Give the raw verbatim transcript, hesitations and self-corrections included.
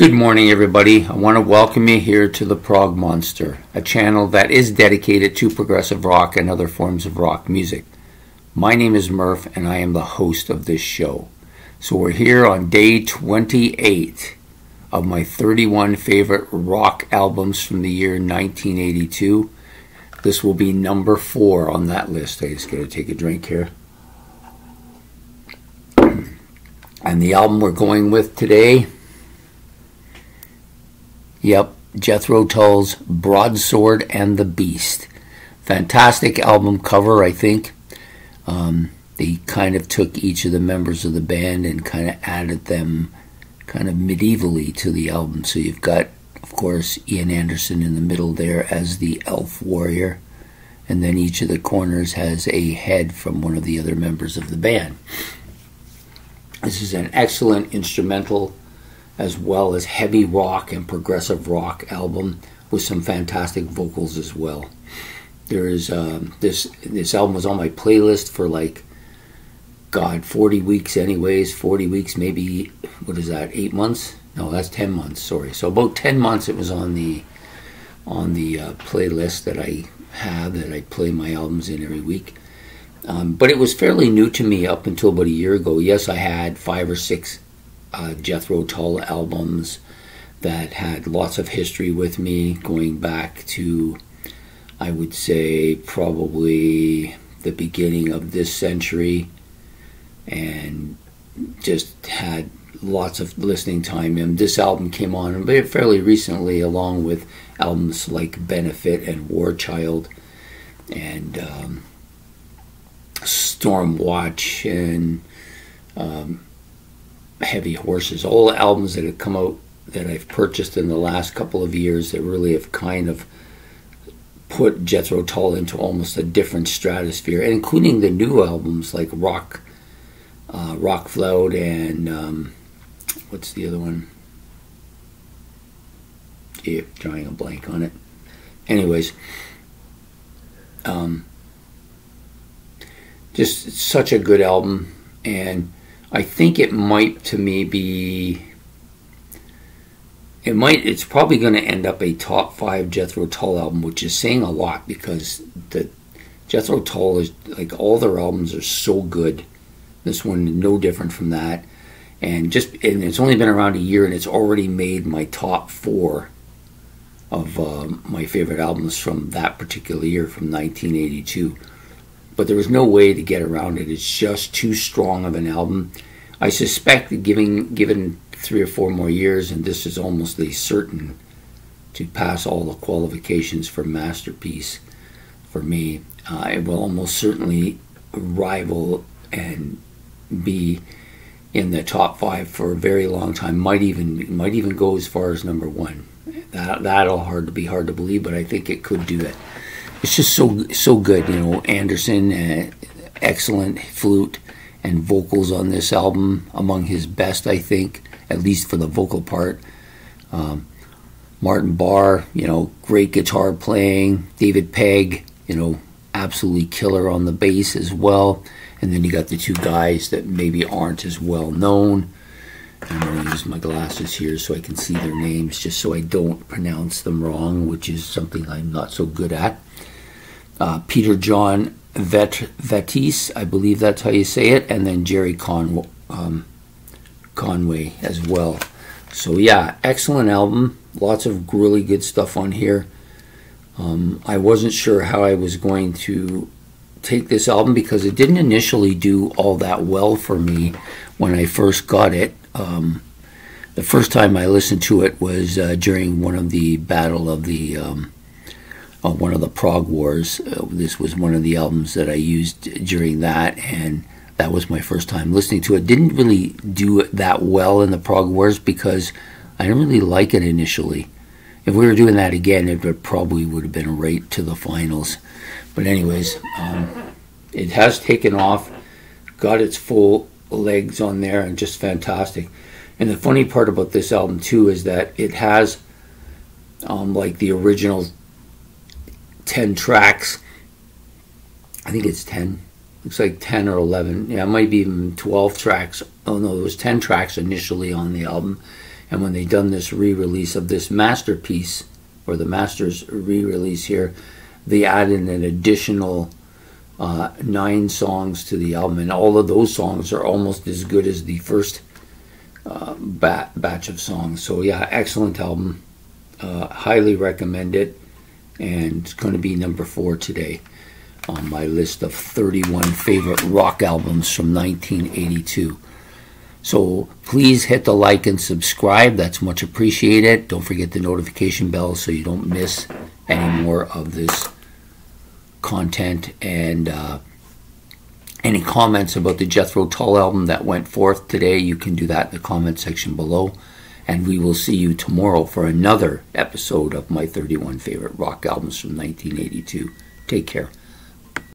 Good morning, everybody. I want to welcome you here to the Prog Monster, a channel that is dedicated to progressive rock and other forms of rock music. My name is Murph, and I am the host of this show. So we're here on day twenty-eight of my thirty-one favorite rock albums from the year nineteen eighty-two. This will be number four on that list. I just got to take a drink here. And the album we're going with today... Yep, Jethro Tull's Broadsword and the Beast. Fantastic album cover, I think. Um, they kind of took each of the members of the band and kind of added them kind of medievally to the album. So you've got, of course, Ian Anderson in the middle there as the elf warrior. And then each of the corners has a head from one of the other members of the band. This is an excellent instrumental as well as heavy rock and progressive rock album with some fantastic vocals as well. There is um, this this album was on my playlist for like, God, forty weeks anyways, forty weeks, maybe, what is that, eight months? No, that's ten months, sorry. So about ten months it was on the, on the uh, playlist that I have, that I play my albums in every week. Um, but it was fairly new to me up until about a year ago. Yes, I had five or six Uh, Jethro Tull albums that had lots of history with me, going back to, I would say, probably the beginning of this century, and just had lots of listening time. And this album came on fairly recently, along with albums like Benefit and War Child and um, Stormwatch and um, Heavy Horses, all the albums that have come out that I've purchased in the last couple of years that really have kind of put Jethro Tull into almost a different stratosphere, including the new albums like Rock, uh, Rock Floud and um, what's the other one? Yeah, drawing a blank on it. Anyways, um, just such a good album, and I think it might to me be, it might, it's probably going to end up a top five Jethro Tull album, which is saying a lot because the Jethro Tull is, like, all their albums are so good. This one, no different from that. And just, and it's only been around a year and it's already made my top four of uh, my favorite albums from that particular year, from nineteen eighty-two. But there was no way to get around it. It's just too strong of an album. I suspect that giving, given three or four more years, and this is almost a certain to pass all the qualifications for masterpiece for me, uh, it will almost certainly rival and be in the top five for a very long time. Might even might even go as far as number one. That that'll hard to be hard to believe, but I think it could do it. It's just so so good, you know. Anderson, uh, excellent flute and vocals on this album, among his best, I think, at least for the vocal part. Um, Martin Barr, you know, great guitar playing. David Pegg, you know, absolutely killer on the bass as well. And then you got the two guys that maybe aren't as well known. I'm going to use my glasses here so I can see their names, just so I don't pronounce them wrong, which is something I'm not so good at. Uh, Peter John Vettis, I believe that's how you say it, and then Jerry Con um, Conway as well. So yeah, excellent album. Lots of really good stuff on here. Um, I wasn't sure how I was going to take this album because it didn't initially do all that well for me when I first got it. Um, the first time I listened to it was uh, during one of the battle of the... Um, Uh, one of the Prog Wars. Uh, this was one of the albums that I used during that, and that was my first time listening to it. Didn't really do it that well in the Prog Wars because I didn't really like it initially. If we were doing that again, it probably would have been right to the finals. But anyways, um, it has taken off, got its full legs on there, and just fantastic. And the funny part about this album too is that it has um, like the original ten tracks. I think it's ten. Looks like ten or eleven. Yeah, it might be even twelve tracks. Oh no, there was ten tracks initially on the album, And when they done this re-release of this masterpiece, or the master's re-release here, they added an additional uh, nine songs to the album, and all of those songs are almost as good as the first uh, bat batch of songs. So yeah, excellent album, uh, highly recommend it, and it's going to be number four today on my list of thirty-one favorite rock albums from nineteen eighty-two. So please hit the like and subscribe. That's much appreciated. Don't forget the notification bell so you don't miss any more of this content. And uh, any comments about the Jethro Tull album that went forth today, you can do that in the comment section below. And we will see you tomorrow for another episode of my thirty-one favorite rock albums from nineteen eighty-two. Take care.